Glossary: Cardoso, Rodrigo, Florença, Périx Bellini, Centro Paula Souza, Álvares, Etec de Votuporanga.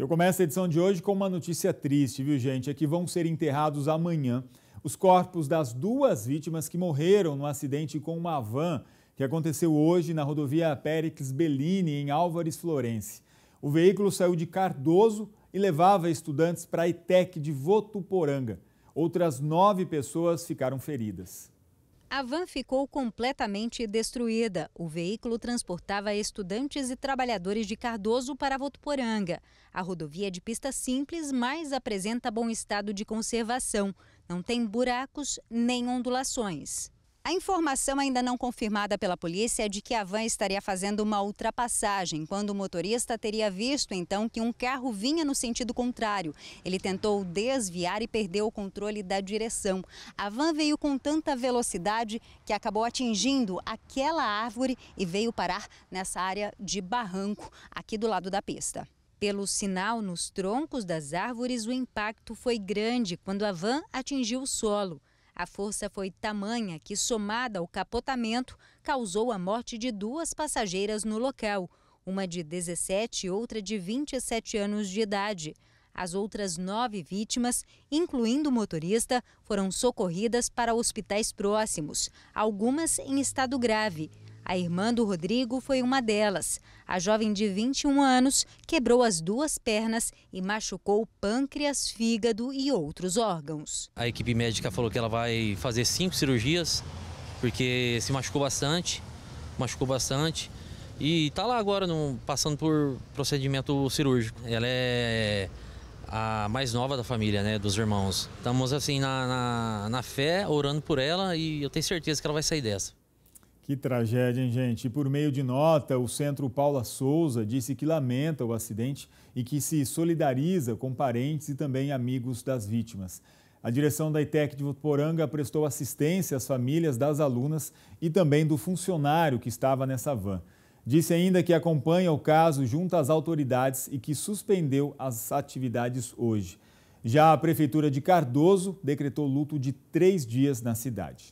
Eu começo a edição de hoje com uma notícia triste, viu, gente? É que vão ser enterrados amanhã os corpos das duas vítimas que morreram no acidente com uma van que aconteceu hoje na rodovia Périx Bellini, em Álvares, Florença. O veículo saiu de Cardoso e levava estudantes para Etec de Votuporanga. Outras 9 pessoas ficaram feridas. A van ficou completamente destruída. O veículo transportava estudantes e trabalhadores de Cardoso para Votuporanga. A rodovia é de pista simples, mas apresenta bom estado de conservação. Não tem buracos nem ondulações. A informação ainda não confirmada pela polícia é de que a van estaria fazendo uma ultrapassagem, quando o motorista teria visto então que um carro vinha no sentido contrário. Ele tentou desviar e perdeu o controle da direção. A van veio com tanta velocidade que acabou atingindo aquela árvore e veio parar nessa área de barranco, aqui do lado da pista. Pelo sinal nos troncos das árvores, o impacto foi grande quando a van atingiu o solo. A força foi tamanha que, somada ao capotamento, causou a morte de 2 passageiras no local, uma de 17 e outra de 27 anos de idade. As outras 9 vítimas, incluindo o motorista, foram socorridas para hospitais próximos, algumas em estado grave. A irmã do Rodrigo foi uma delas. A jovem de 21 anos quebrou as 2 pernas e machucou pâncreas, fígado e outros órgãos. A equipe médica falou que ela vai fazer 5 cirurgias, porque se machucou bastante. E está lá agora, passando por procedimento cirúrgico. Ela é a mais nova da família, né, dos irmãos. Estamos assim na fé, orando por ela, e eu tenho certeza que ela vai sair dessa. Que tragédia, hein, gente? E por meio de nota, o Centro Paula Souza disse que lamenta o acidente e que se solidariza com parentes e também amigos das vítimas. A direção da Etec de Votuporanga prestou assistência às famílias das alunas e também do funcionário que estava nessa van. Disse ainda que acompanha o caso junto às autoridades e que suspendeu as atividades hoje. Já a Prefeitura de Cardoso decretou luto de 3 dias na cidade.